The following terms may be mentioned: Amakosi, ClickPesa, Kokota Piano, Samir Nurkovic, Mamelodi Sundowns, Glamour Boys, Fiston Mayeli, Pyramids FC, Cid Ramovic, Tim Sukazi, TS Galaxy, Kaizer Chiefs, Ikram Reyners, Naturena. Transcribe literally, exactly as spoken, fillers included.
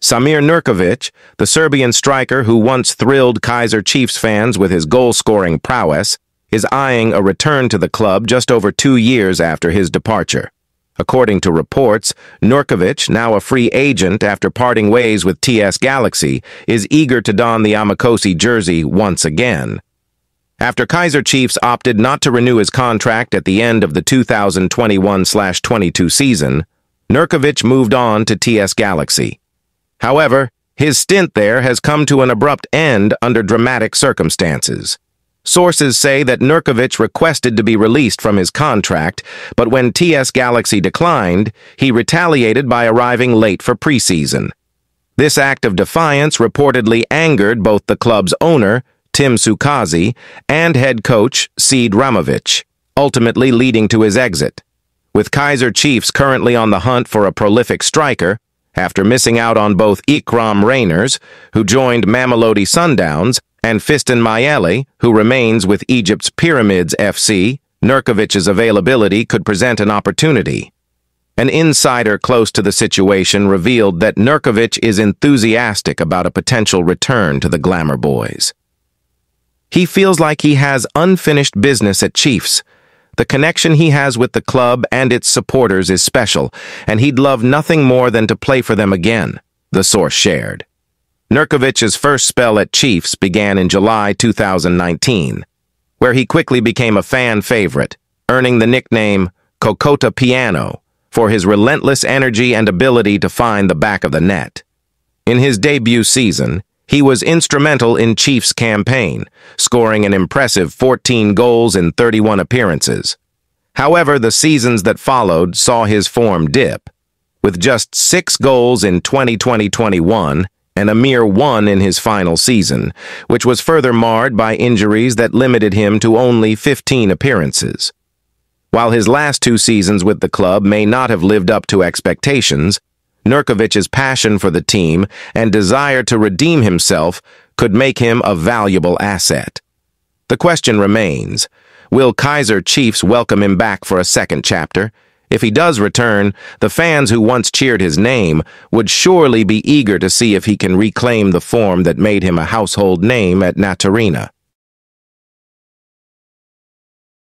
Samir Nurkovic, the Serbian striker who once thrilled Kaizer Chiefs fans with his goal-scoring prowess, is eyeing a return to the club just over two years after his departure. According to reports, Nurkovic, now a free agent after parting ways with T S Galaxy, is eager to don the Amakosi jersey once again. After Kaizer Chiefs opted not to renew his contract at the end of the two thousand twenty-one twenty-two season, Nurkovic moved on to T S Galaxy. However, his stint there has come to an abrupt end under dramatic circumstances. Sources say that Nurkovic requested to be released from his contract, but when T S Galaxy declined, he retaliated by arriving late for preseason. This act of defiance reportedly angered both the club's owner, Tim Sukazi, and head coach, Cid Ramovic, ultimately leading to his exit. With Kaizer Chiefs currently on the hunt for a prolific striker, after missing out on both Ikram Reyners, who joined Mamelodi Sundowns, and Fiston Mayeli, who remains with Egypt's Pyramids F C, Nurkovic's availability could present an opportunity. An insider close to the situation revealed that Nurkovic is enthusiastic about a potential return to the Glamour Boys. He feels like he has unfinished business at Chiefs. The connection he has with the club and its supporters is special, and he'd love nothing more than to play for them again, the source shared. Nurkovic's first spell at Chiefs began in July two thousand nineteen, where he quickly became a fan favorite, earning the nickname Kokota Piano for his relentless energy and ability to find the back of the net. In his debut season, he was instrumental in Chiefs' campaign, scoring an impressive fourteen goals in thirty-one appearances. However, the seasons that followed saw his form dip, with just six goals in twenty twenty twenty-one, and a mere one in his final season, which was further marred by injuries that limited him to only fifteen appearances. While his last two seasons with the club may not have lived up to expectations, Nurkovic's passion for the team and desire to redeem himself could make him a valuable asset. The question remains, will Kaizer Chiefs welcome him back for a second chapter? If he does return, the fans who once cheered his name would surely be eager to see if he can reclaim the form that made him a household name at Naturena.